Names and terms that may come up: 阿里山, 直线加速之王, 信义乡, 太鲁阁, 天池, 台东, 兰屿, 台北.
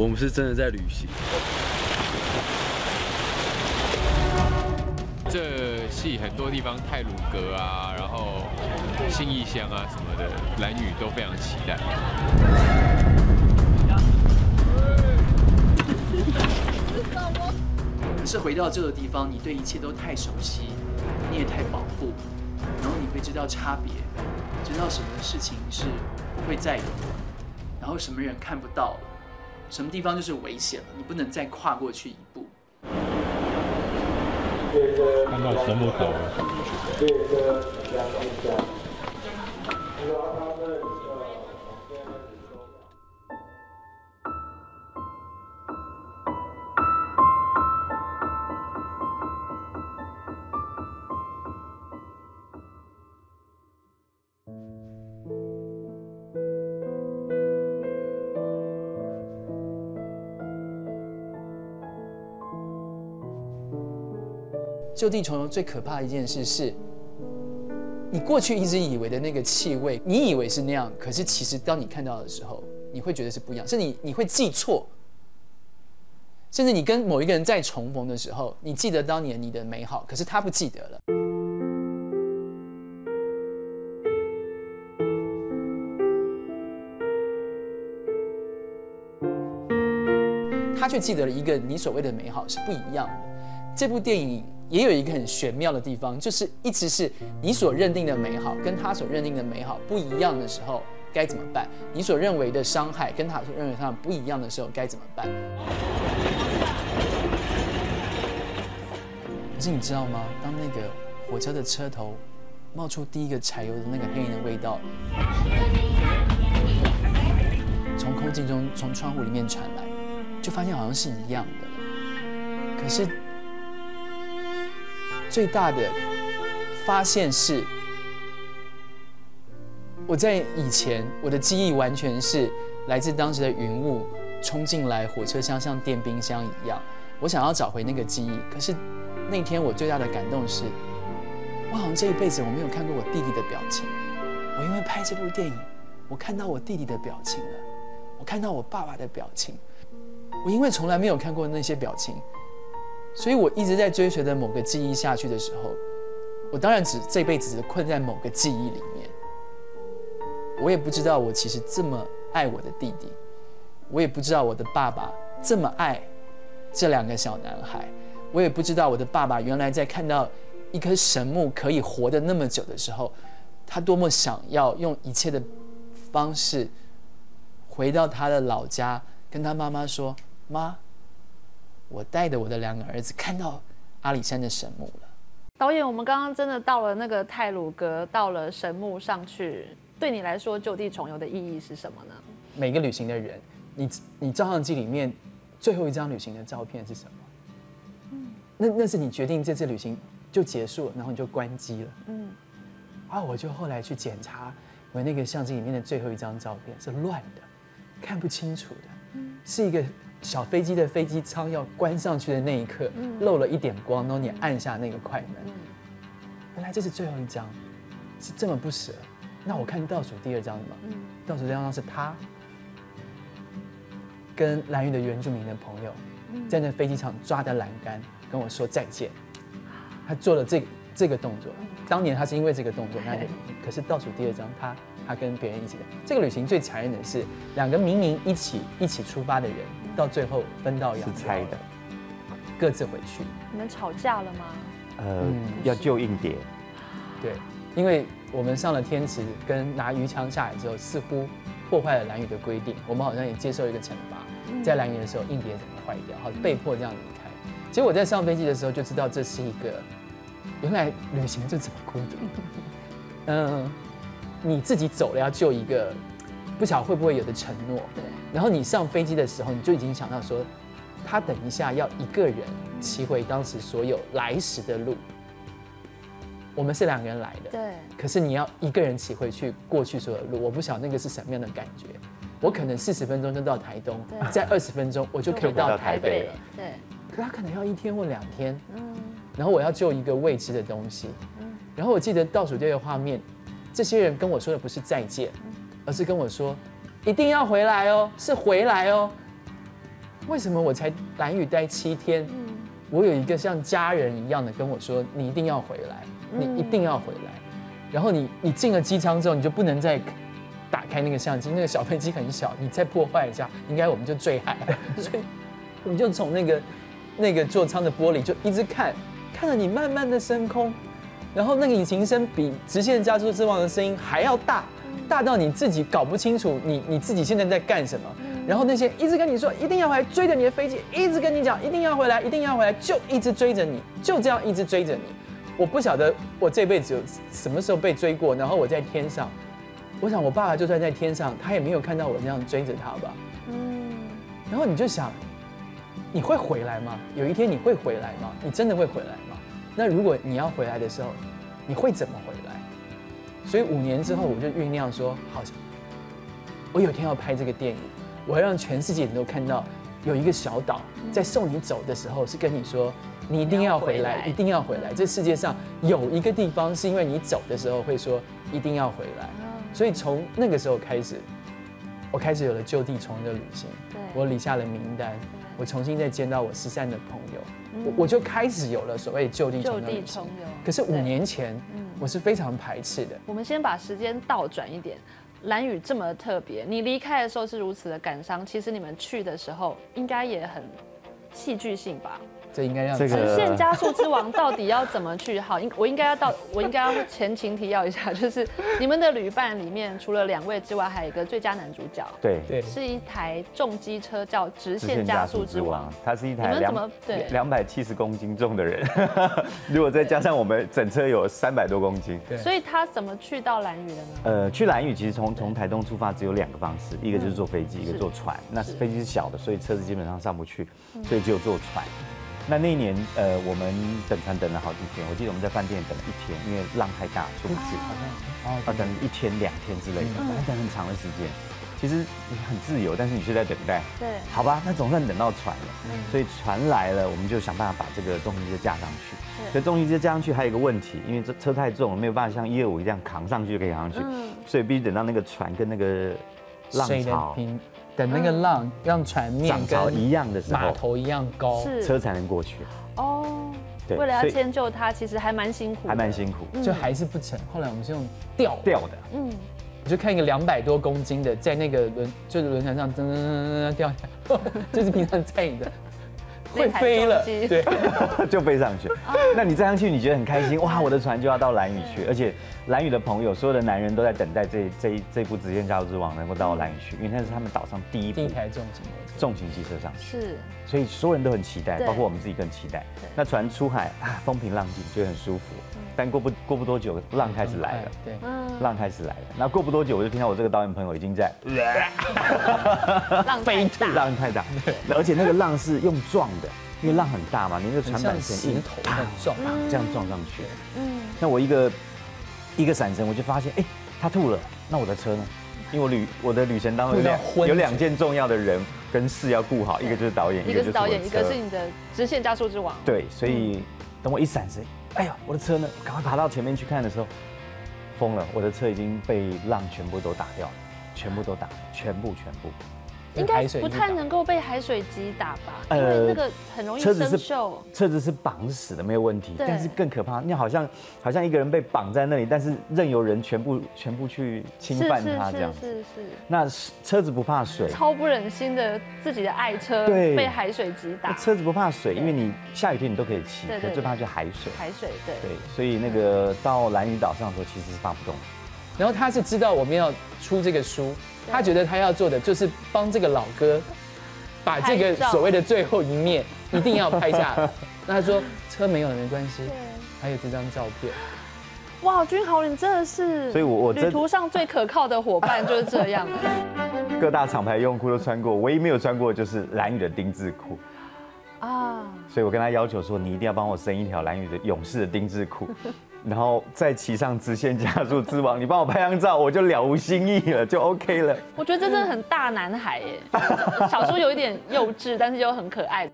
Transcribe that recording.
我们是真的在旅行。这系很多地方，太鲁阁啊，然后信义乡啊什么的，兰屿都非常期待。可是回到这个地方，你对一切都太熟悉，你也太保护，然后你会知道差别，知道什么事情是不会再有了，然后什么人看不到了，什么地方就是危险了，你不能再跨过去一步。看到神木口了。就地重游最可怕的一件事是，你过去一直以为的那个气味，你以为是那样，可是其实当你看到的时候，你会觉得是不一样，甚至你会记错，甚至你跟某一个人再重逢的时候，你记得当年你的美好，可是他不记得了。他却记得了一个你所谓的美好是不一样的。这部电影也有一个很玄妙的地方，就是一直是你所认定的美好跟他所认定的美好不一样的时候该怎么办？你所认为的伤害跟他所认为的伤害不一样的时候该怎么办？可是你知道吗？当那个火车的车头冒出第一个柴油的那个黑烟的味道，从空气中从窗户里面传来，就发现好像是一样的，可是。最大的发现是，我在以前我的记忆完全是来自当时的云雾冲进来，火车厢像电冰箱一样。我想要找回那个记忆，可是那天我最大的感动是，我好像这一辈子我没有看过我弟弟的表情。我因为拍这部电影，我看到我弟弟的表情了，我看到我爸爸的表情。我因为从来没有看过那些表情。所以我一直在追随着某个记忆下去的时候，我当然这辈子只困在某个记忆里面。我也不知道我其实这么爱我的弟弟，我也不知道我的爸爸这么爱这两个小男孩，我也不知道我的爸爸原来在看到一棵神木可以活得那么久的时候，他多么想要用一切的方式回到他的老家，跟他妈妈说：“妈。”我带着我的两个儿子看到阿里山的神木了。导演，我们刚刚真的到了那个太鲁阁，到了神木上去，对你来说就地重游的意义是什么呢？每个旅行的人，你照相机里面最后一张旅行的照片是什么？嗯，那是你决定这次旅行就结束了，然后你就关机了。嗯，啊，我就后来去检查我那个相机里面的最后一张照片是乱的，看不清楚的，是一个。小飞机的飞机舱要关上去的那一刻，漏了一点光，然后你按下那个快门，原来这是最后一张，是这么不舍。那我看倒数第二张了嘛，倒数第二张是他跟兰屿的原住民的朋友在那飞机场抓的栏杆跟我说再见，他做了这个动作。当年他是因为这个动作，可是倒数第二张他跟别人一起的这个旅行最残忍的是，两个明明一起出发的人，到最后分道扬镳，是猜的，各自回去。你们吵架了吗？要救硬碟。对，因为我们上了天池，跟拿鱼枪下来之后，似乎破坏了兰屿的规定，我们好像也接受一个惩罚，在兰屿的时候硬碟怎么坏掉，好被迫这样离开。结果我在上飞机的时候就知道这是一个，原来旅行就这么孤独。你自己走了要救一个，不晓得会不会有的承诺。然后你上飞机的时候，你就已经想到说，他等一下要一个人骑回当时所有来时的路。我们是两个人来的，对。可是你要一个人骑回去过去所有的路，我不晓得那个是什么样的感觉。我可能40分钟就到台东，再20分钟我就可以到台北了。对。可他可能要1天或2天。然后我要救一个未知的东西。然后我记得倒数第二个画面。这些人跟我说的不是再见，而是跟我说一定要回来哦，是回来哦。为什么我才兰屿待7天，我有一个像家人一样的跟我说，你一定要回来，你一定要回来。然后你进了机舱之后，你就不能再打开那个相机，那个小飞机很小，你再破坏一下，应该我们就坠海。所以你就从那个座舱的玻璃就一直看着你慢慢的升空，然后那个引擎声比直线加速之王的声音还要大，大到你自己搞不清楚你自己现在在干什么。然后那些一直跟你说一定要回来，追着你的飞机，一直跟你讲一定要回来，一定要回来，就一直追着你，就这样一直追着你。我不晓得我这辈子有什么时候被追过，然后我在天上，我想我爸爸就算在天上，他也没有看到我那样追着他吧。然后你就想，你会回来吗？有一天你会回来吗？你真的会回来吗？那如果你要回来的时候，你会怎么回来？所以5年之后，我就酝酿说，好像我有一天要拍这个电影，我要让全世界人都看到，有一个小岛在送你走的时候，是跟你说，你一定要回来，一定要回来。这世界上有一个地方，是因为你走的时候会说一定要回来。所以从那个时候开始，我开始有了就地重游的旅行。我理下了名单。我重新再见到我失散的朋友，我就开始有了所谓就地重游。可是5年前，我是非常排斥的。我们先把时间倒转一点，兰屿这么特别，你离开的时候是如此的感伤，其实你们去的时候应该也很戏剧性吧？这应该要直线加速之王到底要怎么去？好，我应该要前情提要一下，就是你们的旅伴里面除了2位之外，还有一个最佳男主角，对，是一台重机车叫直线加速之王，它是一台270公斤重的人，如果再加上我们整车有300多公斤，所以他怎么去到兰屿的呢？去兰屿其实从台东出发只有2个方式，一个就是坐飞机，一个坐船。那飞机是小的，所以车子基本上上不去，所以只有坐船。那一年，我们等船等了好几天。我记得我们在饭店等了1天，因为浪太大出不去，要等1天2天之类的，等很长的时间。其实很自由，但是你却在等待。对，好吧，那总算等到船了，所以船来了，我们就想办法把这个重机车架上去。所以重机车架上去还有一个问题，因为这车太重了，没有办法像125一样扛上去就可以扛上去，所以必须等到那个船跟那个浪潮。等那个浪让船面跟一样的时候，码头一样高，车才能过去。哦，对，为了要迁就它，其实还蛮辛苦，还蛮辛苦，就还是不成。后来我们是用吊的，我就看一个200多公斤的在那个轮船上噔掉下来，就是平常在你的会飞了，对，就飞上去。那你站上去，你觉得很开心，哇，我的船就要到兰屿去，而且兰屿的朋友，所有的男人都在等待这部《直线加速之王》能够到兰屿去，因为那是他们岛上第一台重型机车上去，是，所以所有人都很期待，包括我们自己更期待。那船出海啊，风平浪静，觉得很舒服。但过不多久，浪开始来了，对，浪开始来了。那过不多久，我就听到我这个导演朋友已经在，浪太大，而且那个浪是用撞的，因为浪很大嘛，你那个船板石头这样撞上去。那我一个闪身，我就发现，哎，他吐了，那我的车呢？因为我的旅程当中有两件重要的人跟事要顾好，一个就是导演，一个是导演，一个是你的直线加速之王。对，所以等我一闪身。哎呀，我的车呢？赶快爬到前面去看的时候，疯了！我的车已经被浪全部都打掉了，全部。应该不太能够被海水击打吧？因为那个很容易生锈。车子是绑死的，没有问题。但是更可怕，你好像一个人被绑在那里，但是任由人全部去侵犯它这样。是。那车子不怕水，超不忍心的自己的爱车被海水击打。车子不怕水，因为你下雨天你都可以骑，可最怕就海水。对。所以那个到兰屿岛上的时候，其实是发不动。然后他是知道我们要出这个书，他觉得他要做的就是帮这个老哥，把这个所谓的最后一面一定要拍下来。那他说车没有了没关系，还有这张照片。哇，君豪，你真的是，所以我旅途上最可靠的伙伴就是这样。各大厂牌用裤都穿过，唯一没有穿过就是兰屿的丁字裤。啊，所以我跟他要求说，你一定要帮我生一条兰屿的勇士的丁字裤，然后再骑上直线加速之王，你帮我拍张照，我就了无新意了，就 OK 了。我觉得这真的很大男孩耶，小时候有一点幼稚，但是又很可爱。